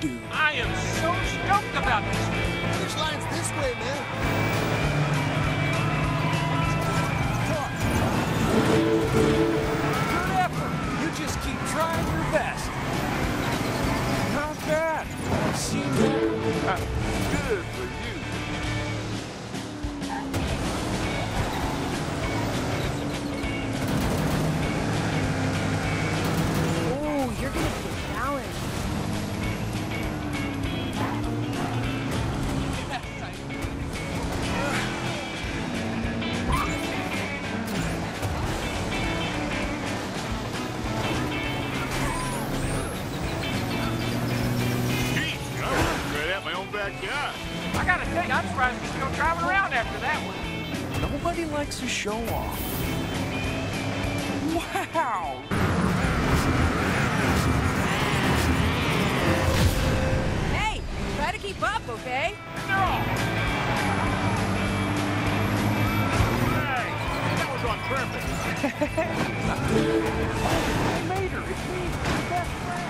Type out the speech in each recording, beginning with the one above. do. I am so stoked about this. Finish line's this way, man. Good effort. You just keep trying your best. Not bad. Senior. Good for you. I gotta tell you, I'm surprised he's still driving around after that one. Nobody likes to show off. Wow! Hey, try to keep up, okay? They're all. Hey, that was on purpose. Hey, Mater, it's me, your best friend.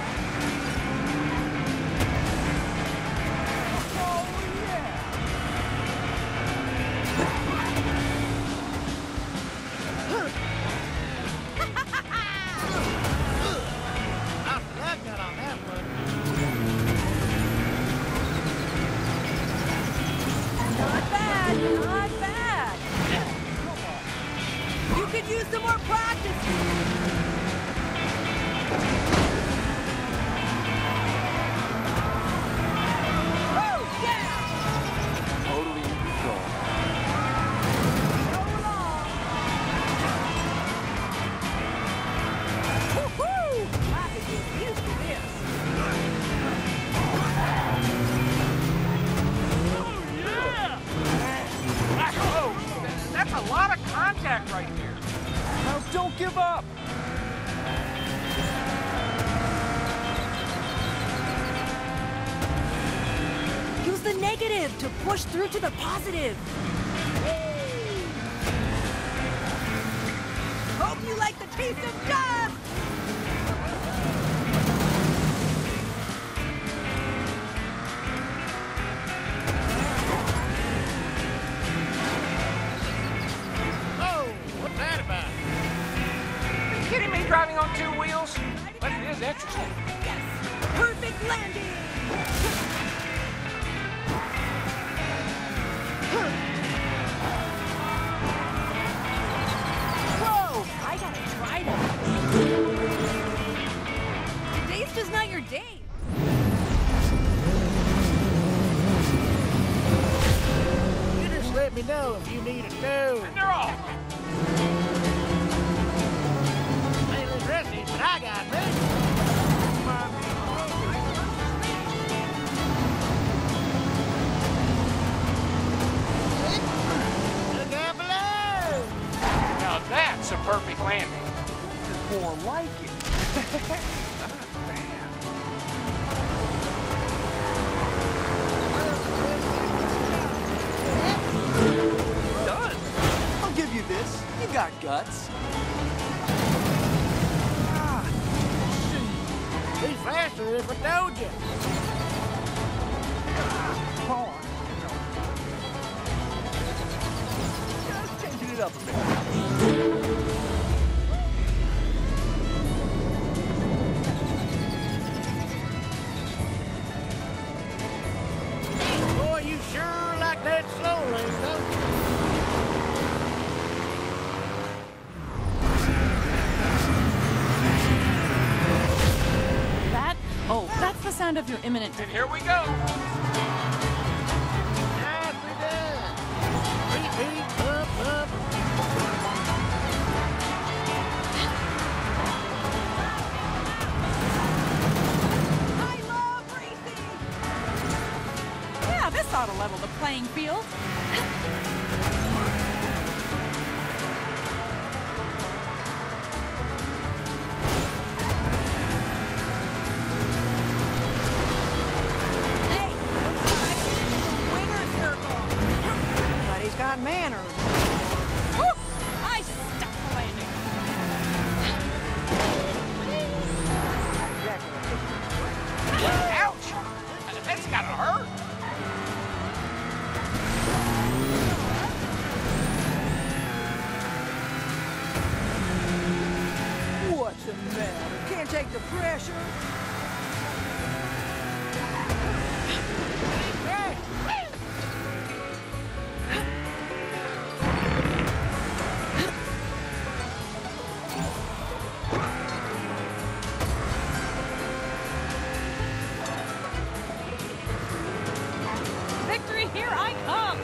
To push through to the positive. Woo! Hope you like the taste of dust! Oh, what's that about? Are you kidding me, driving on two wheels? But it is interesting. Yes, perfect landing! Whoa! I gotta try that. Today's just not your day. You just let me know if you need a nose. And they're off. They look rusty, but I got this. That's a perfect landing. This is more like it. Done. I'll give you this. You got guts. Ah, shoot. Be faster if I told you. Just changing it up a bit. Of your imminent death. And here we go. Happy day. Repeat, up. I love racing. Yeah, this ought to level the playing field. Ouch! take the pressure. Victory, here I come!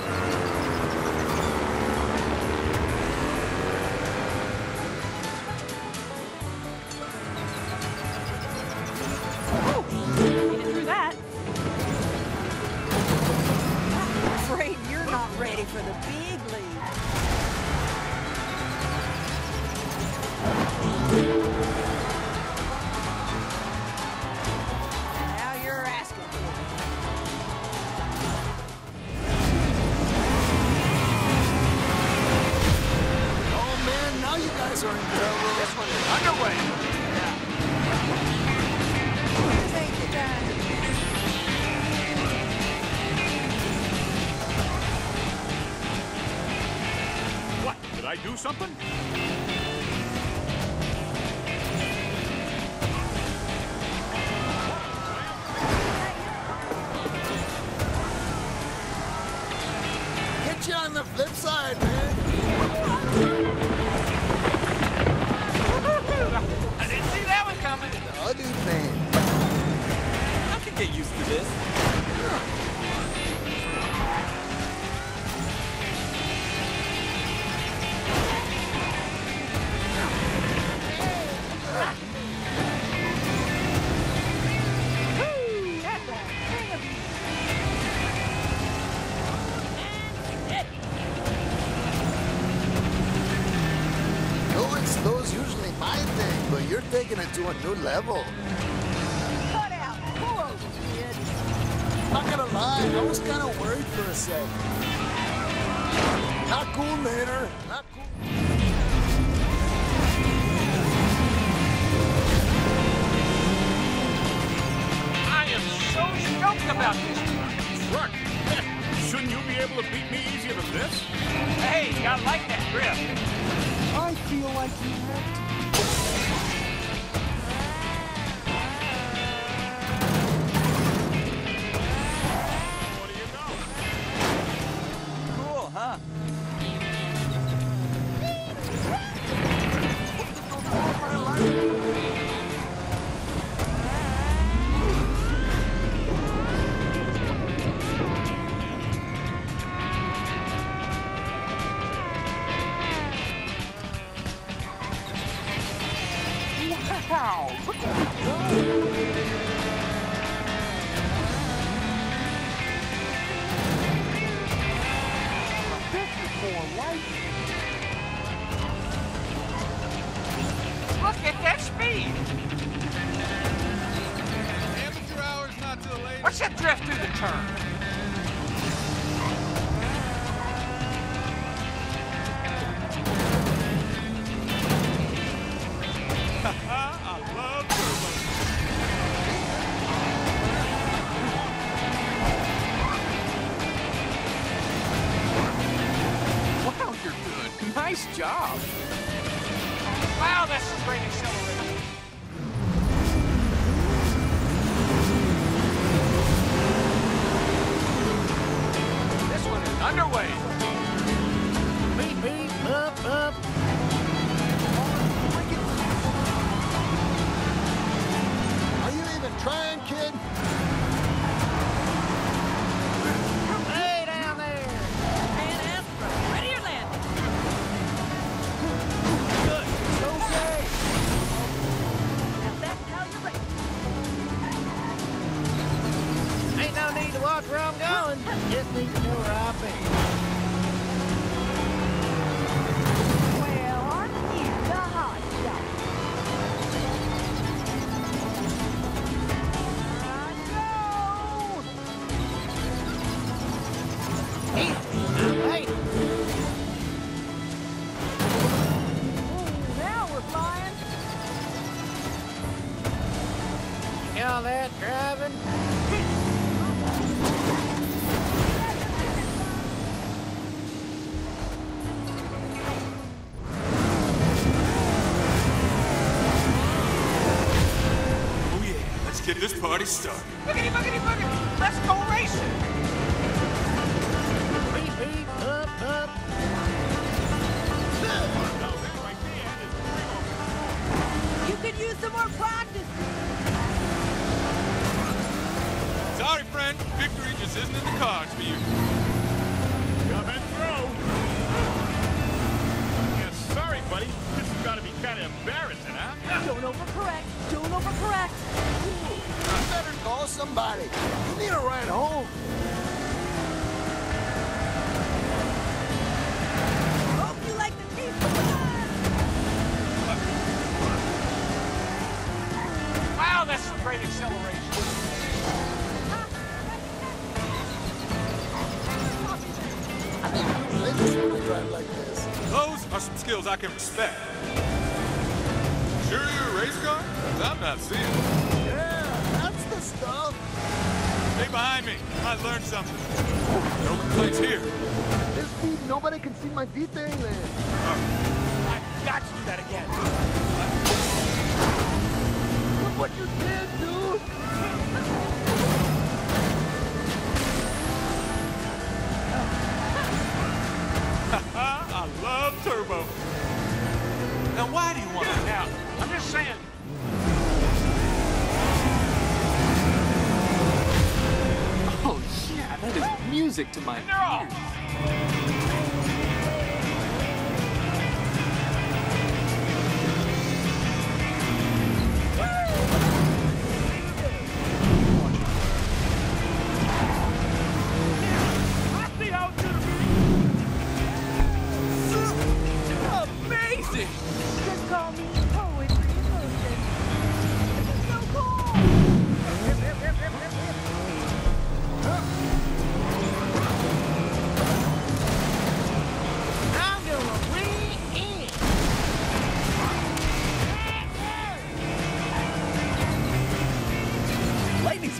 For the big league. Now you're asking for it. Oh man, now you guys are in trouble. This one is underway. Yeah. This ain't the time. Did I do something? Get you on the flip side, man. I didn't see that one coming. The ugly thing. I can get used to this. Those usually my thing, but you're taking it to a new level. Cut out! Pull over, kid! Not gonna lie, I was kind of worried for a sec. Not cool, Maynard. Not cool. I am so stoked about this truck. Shouldn't you be able to beat me easier than this? Hey, I like that grip. I feel like you have to. What do you know? Cool, huh? Wow, look at that guy. This is for life. Look at that speed. Amateur hours not till late. What's that drift through the turn? Nice job. Wow, that's a great acceleration. This one is underway. Beep, beep, up, up. Are you even trying, kid? Watch where I'm going. Just need to know where I've been. Well, aren't you the hot shot? I know. Hey. Ooh, now we're flying. You know that driving? get this party started. Boogity, boogity, boogity. Let's go racing. Beep, up, up. You could use some more practice. Sorry, friend. Victory just isn't in the cards for you. Coming through. Yeah, sorry, buddy. This has got to be kind of embarrassing, huh? Don't overcorrect. Don't overcorrect. You better call somebody. You need a ride home. Hope you like the pizza. Wow, that's some great acceleration. Drive like this. Those are some skills I can respect. Sure you're a race car? 'Cause I'm not seeing it. Yeah, that's the stuff. Stay behind me. I learned something. No complaints here. This speed, nobody can see my D thing there. I got to do that again. Look what you did, dude. I love turbo. Now, why do you want it now? I'm just saying. Oh, yeah, that is music to my ears.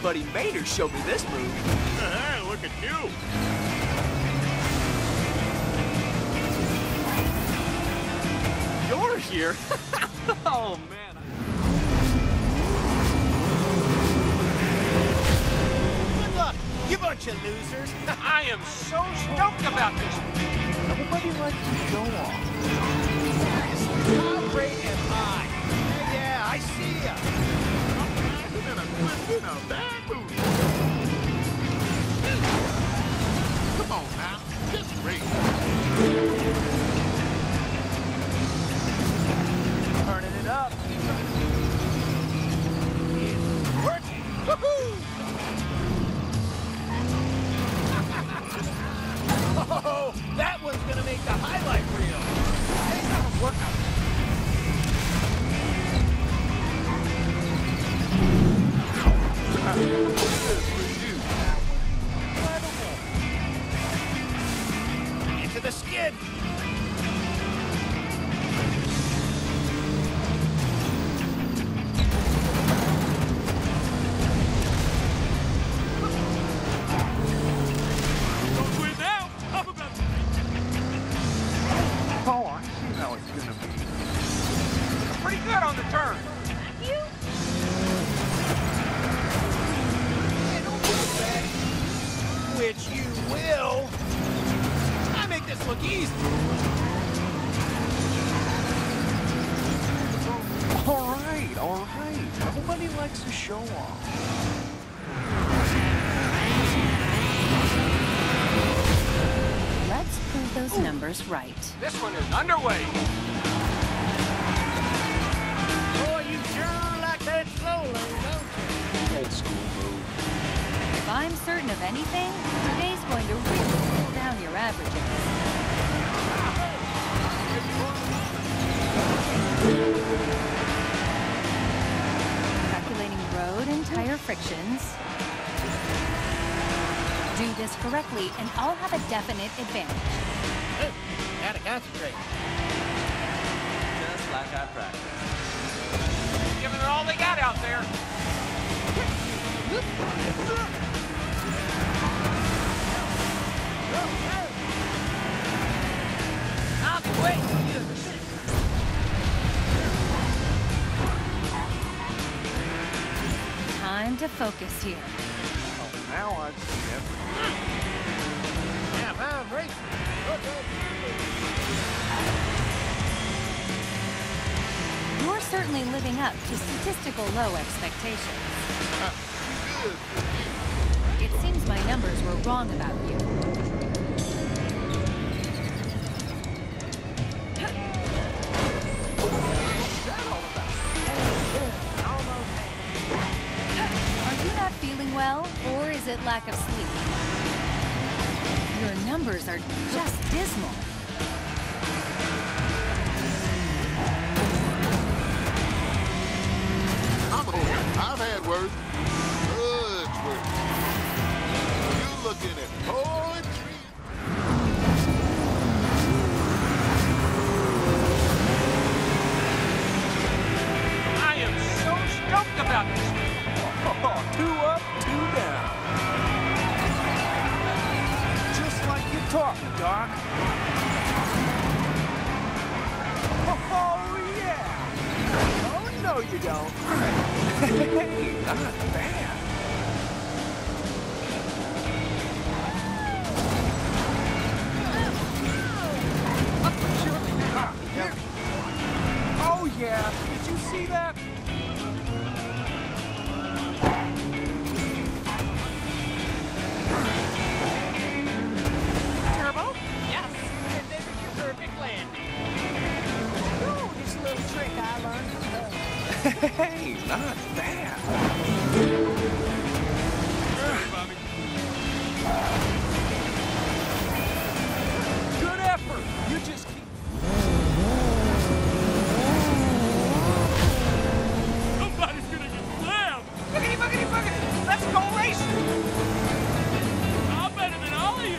Buddy Mater showed me this move. Look at you. You're here? Oh, man. Good luck, you bunch of losers. I am so stoked about this. Nobody likes to go on. How great am I? Yeah, I see ya. You know, bad movie. Come on now, just race. Turning it up. It's working. Woohoo! Oh, that one's gonna make the highlight reel. Hey, that'll work out. Into the skid. Right. This one is underway. Boy, you sure like that slowly, don't you? Old school move. If I'm certain of anything, today's going to really pull down your averages. Calculating road and tire frictions. Do this correctly, and I'll have a definite advantage. Gotta concentrate. Just like I practiced. Giving it all they got out there. I'll be waiting for you. Time into focus here. Oh, now I see everything. Damn, I'm racing. Okay. You're certainly living up to statistical low expectations. It seems my numbers were wrong about you. Well, or is it lack of sleep? Your numbers are just dismal. I've had worse. Much worse. You're looking at poetry. I am so stoked about this. Oh, 2 up, 2 down. Just like you taught me, Doc. Oh, yeah. Oh, no, you don't. Hey, not bad. Oh, yeah. Did you see that? Hey, not bad. Good effort. You just keep. Nobody's gonna get slammed. Boogity, boogity, boogity. Let's go racing. I'm better than all of you.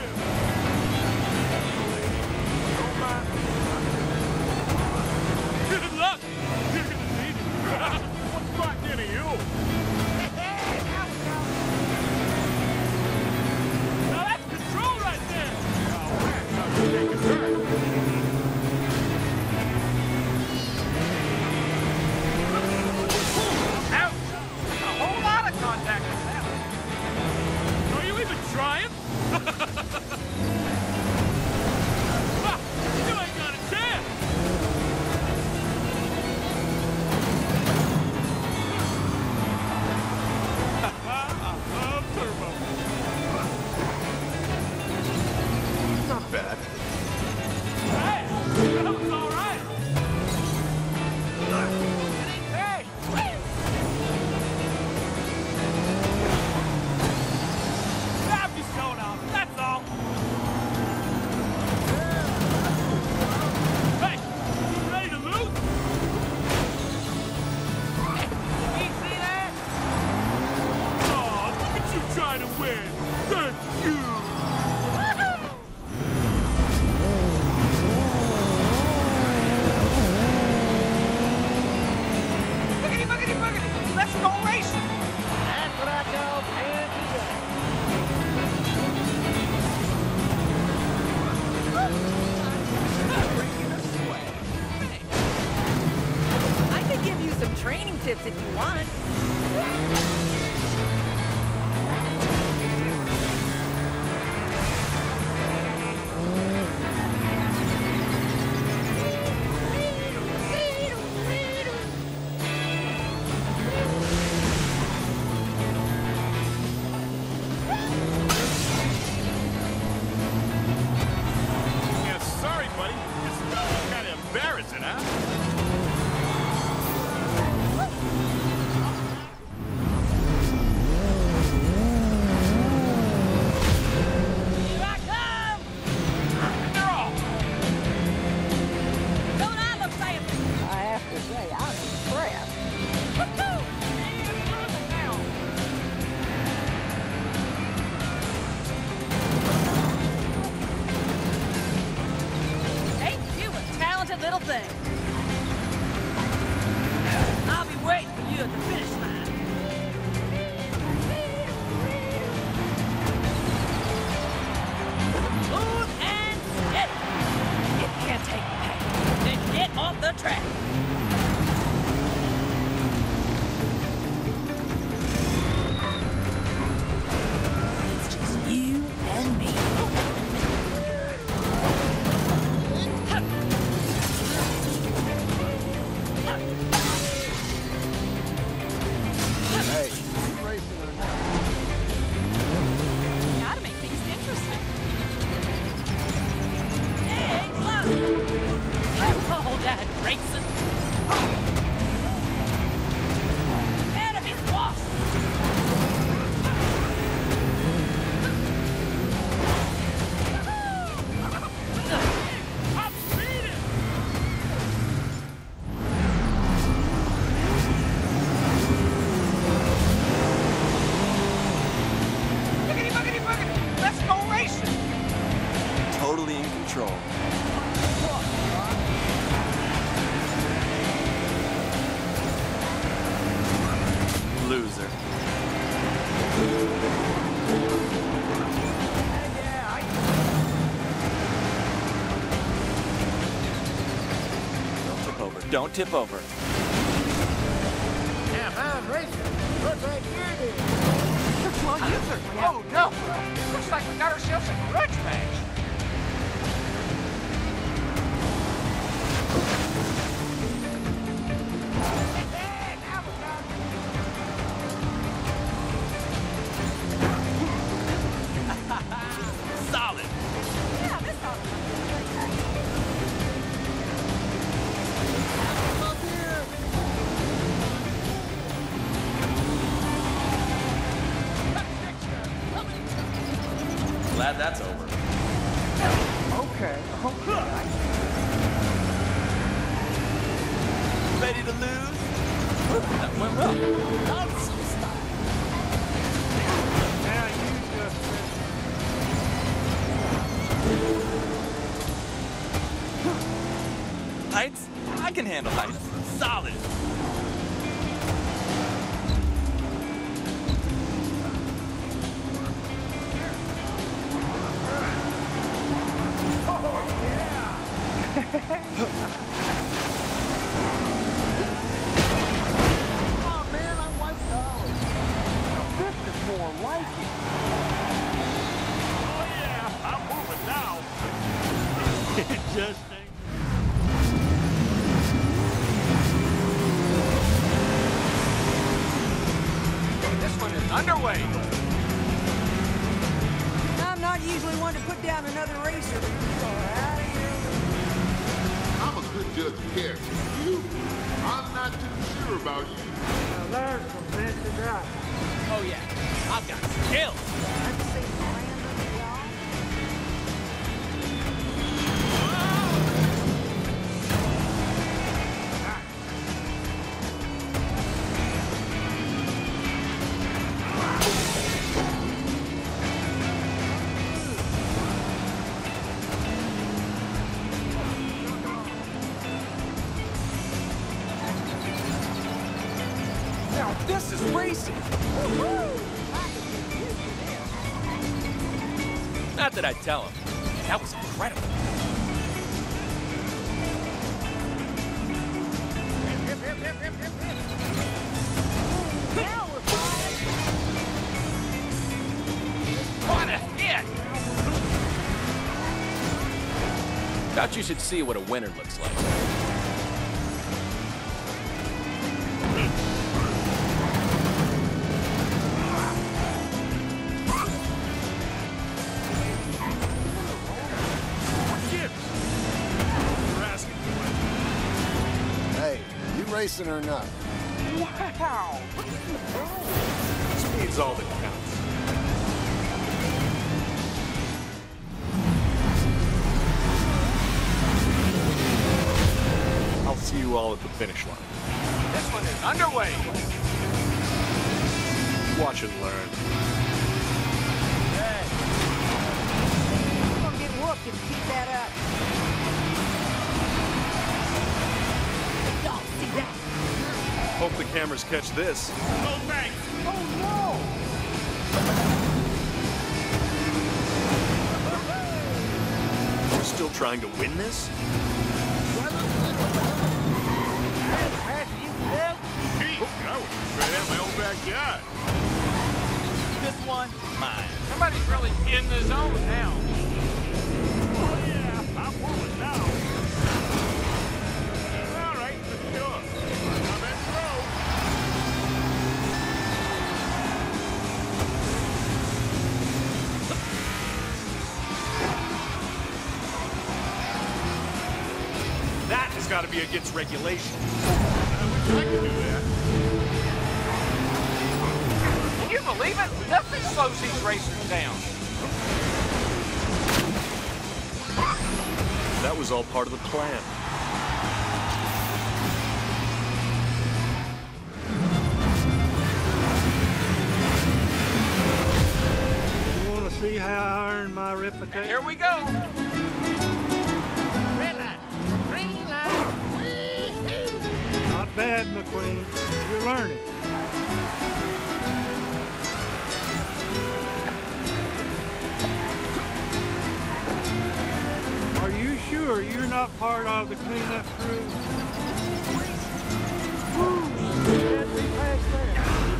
Tips if you want. Yeah, sorry, buddy. This is kind of embarrassing, huh? Little thing. I'll be waiting for you at the finish line. Move and hit. You can't take the pack. Then get off the track. Don't tip over. Yeah, man, Racer. Looks like you're oh, no. Looks like we got ourselves a grudge match. Glad that's over. Okay. Okay. Ready to lose? That went well. Now you just... Heights? I can handle heights. Solid. Underway. I'm not usually one to put down another racer, but you are out of here. I'm a good judge of character. You? I'm not too sure about you. Now there's some fancy driving. Oh yeah, I've got skills. I've seen land on the wall. Ah. This is racing. Not that I'd tell him. That was incredible. Now we're fine. What a hit! Thought you should see what a winner looks like. Racing or not. Wow! Speed's all that counts. I'll see you all at the finish line. This one is underway! Watch and learn. Hey! You're gonna get whooped if you keep that up. Hope the cameras catch this. Oh, thanks. Oh, no! We're still trying to win this? I was straight out my own backyard. This one, mine. Somebody's really in the zone now. Oh, yeah. I'm pulling now. gotta be against regulation. I would like to do that. Can you believe it? Nothing slows these racers down. That was all part of the plan. See how I earn my reputation. Here we go. Red light, green light. Not bad, McQueen. You're learning. Are you sure you're not part of the cleanup crew? Woo! Can't be past that.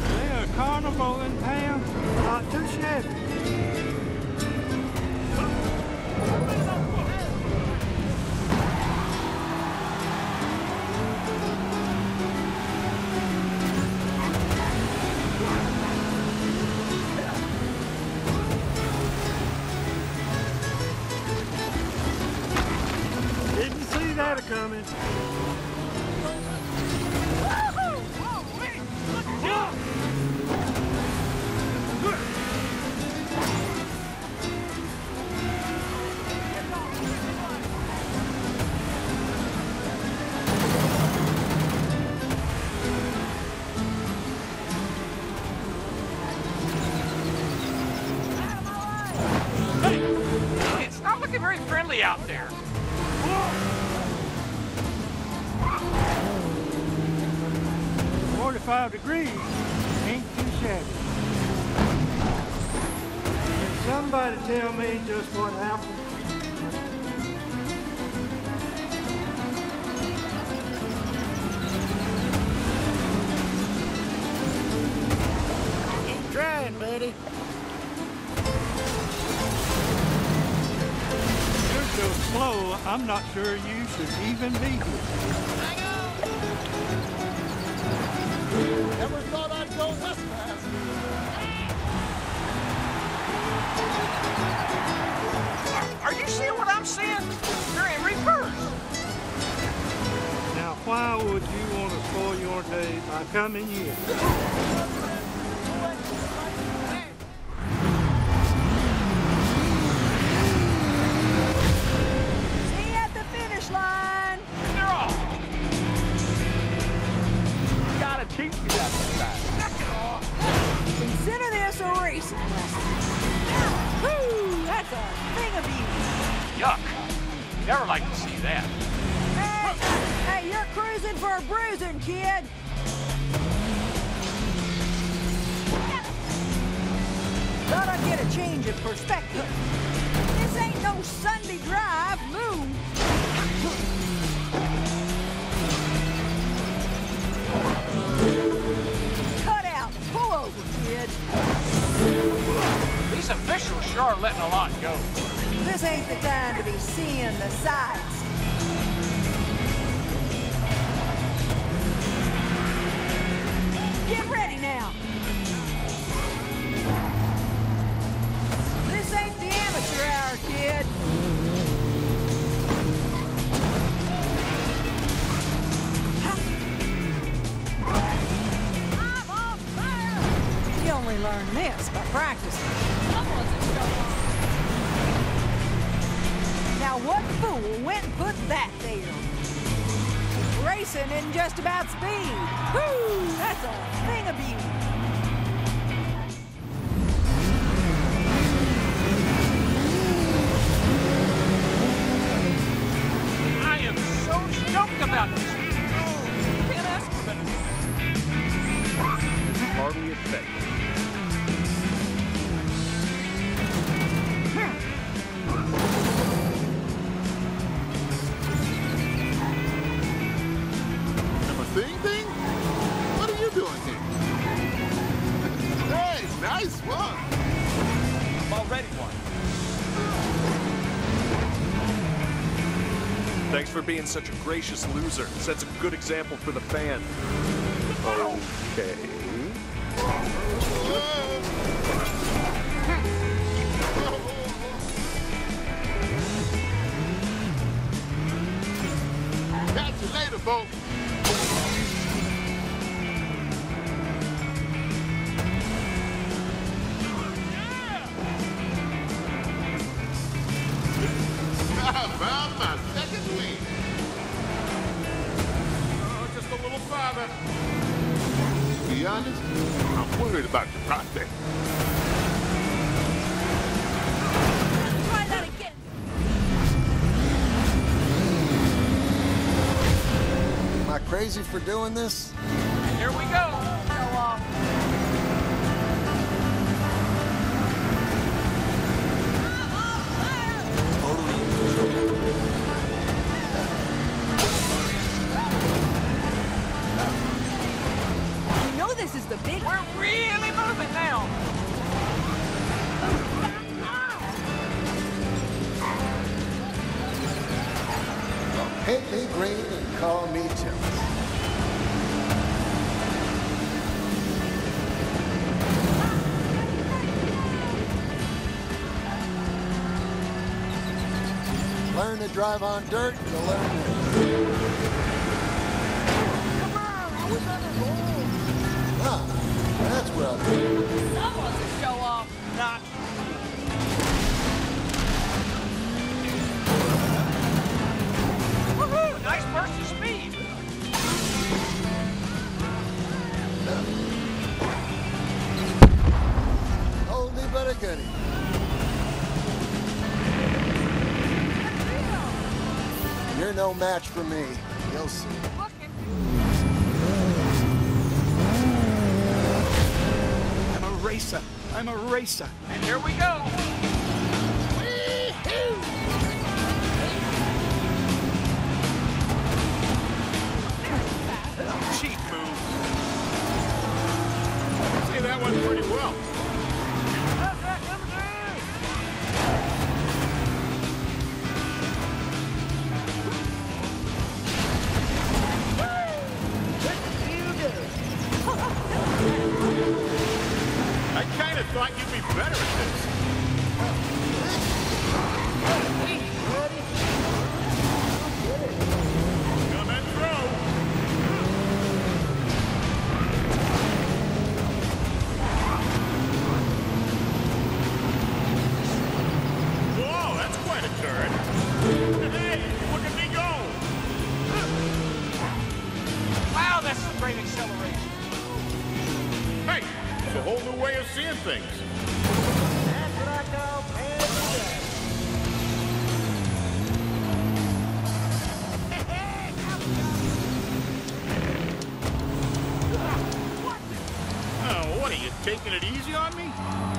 They're a carnival in town. Not too shabby. Coming. Hey, it's not looking very friendly out there. Degrees ain't too shabby. Can somebody tell me just what happened? Keep trying, buddy. You're so slow, I'm not sure you should even be here. Never thought I'd go west past. Are you seeing what I'm seeing? They're in reverse. Now, why would you want to spoil your day by coming here? See you at the finish line. They're off. Gotta teach you that. Consider this a racing lesson. Woo! That's a thing of beauty. Yuck. Never like to see that. Hey, you're cruising for a bruising, kid. Thought I'd get a change of perspective. This ain't no Sunday drive, move. Cut out. Pull over, kid. These officials sure are letting a lot go. This ain't the time to be seeing the sights. Get ready now. This ain't the amateur hour, kid. Learn this by practicing. Now what fool went and put that there? Racing isn't just about speed. Woo! That's a thing of beauty. I am so stoked about this. Hardly expected. Nice one! I'm already one. Thanks for being such a gracious loser. Sets a good example for the fan. Okay. That's the boat. Yeah! About my second win. Oh, just a little farther. To be honest, I'm worried about the prospect. Crazy for doing this? Here we go. I know this is the big one. We're really moving now. Hit me green and call me jealous. Learn to drive on dirt, you'll learn this. Come on, I was on the road. Huh, that's what I do. Someone's a show off. Not. Nice burst of speed. Oldie but a goodie. You're no match for me. You'll see. I'm a racer. I'm a racer. And here we go. That went pretty well. I kind of thought you'd be better at this. A whole new way of seeing things. That's what I call pants. Oh, what are you taking it easy on me?